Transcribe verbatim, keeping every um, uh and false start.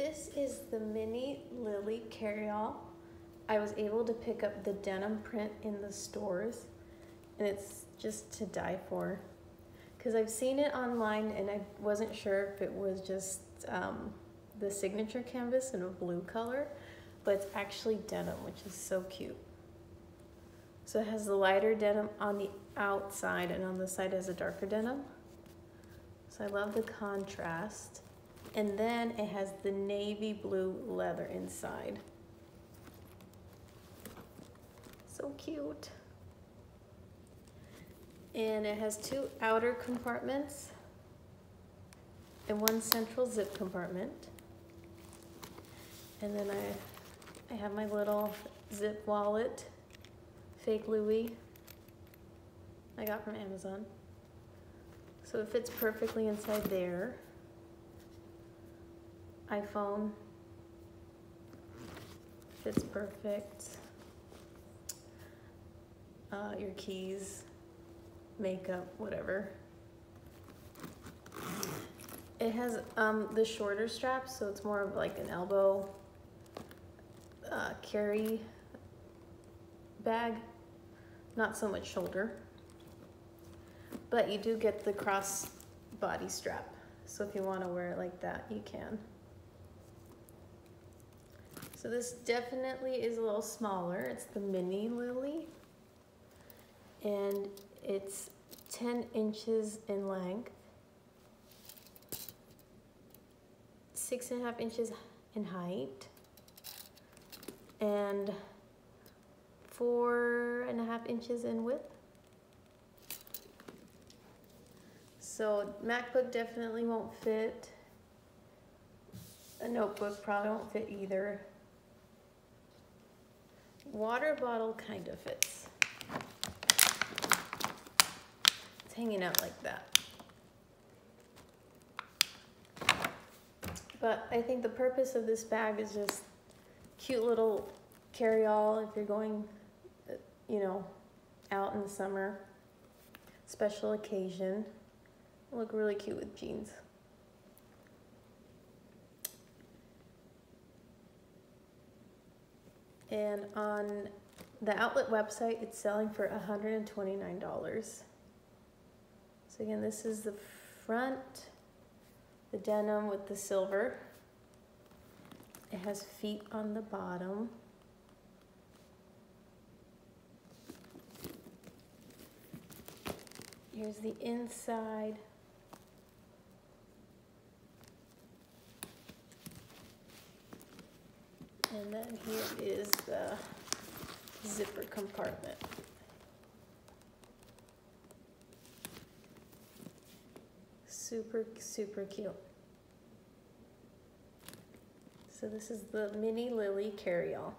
This is the mini Lillie Carryall. I was able to pick up the denim print in the stores, and it's just to die for. Because I've seen it online and I wasn't sure if it was just um, the signature canvas in a blue color, but it's actually denim, which is so cute. So it has the lighter denim on the outside, and on the side has a darker denim. So I love the contrast. And then it has the navy blue leather inside. So cute. And it has two outer compartments and one central zip compartment. And then I, I have my little zip wallet, fake Louis, I got from Amazon. So it fits perfectly inside there. iPhone fits perfect. Uh, your keys, makeup, whatever. It has um, the shorter strap, so it's more of like an elbow uh, carry bag, not so much shoulder. But you do get the cross body strap, so if you want to wear it like that, you can. So this definitely is a little smaller. It's the mini Lillie, and it's ten inches in length, six and a half inches in height, and four and a half inches in width. So MacBook definitely won't fit. A notebook probably won't fit either. Water bottle kind of fits. It's hanging out like that. But I think the purpose of this bag is just cute little carry-all if you're going, you know, out in the summer, special occasion. It'll look really cute with jeans. And on the outlet website, it's selling for one hundred twenty-nine dollars. So again, this is the front, the denim with the silver. It has feet on the bottom. Here's the inside. And then here is the zipper compartment. Super, super cute. So this is the mini Lillie Carryall.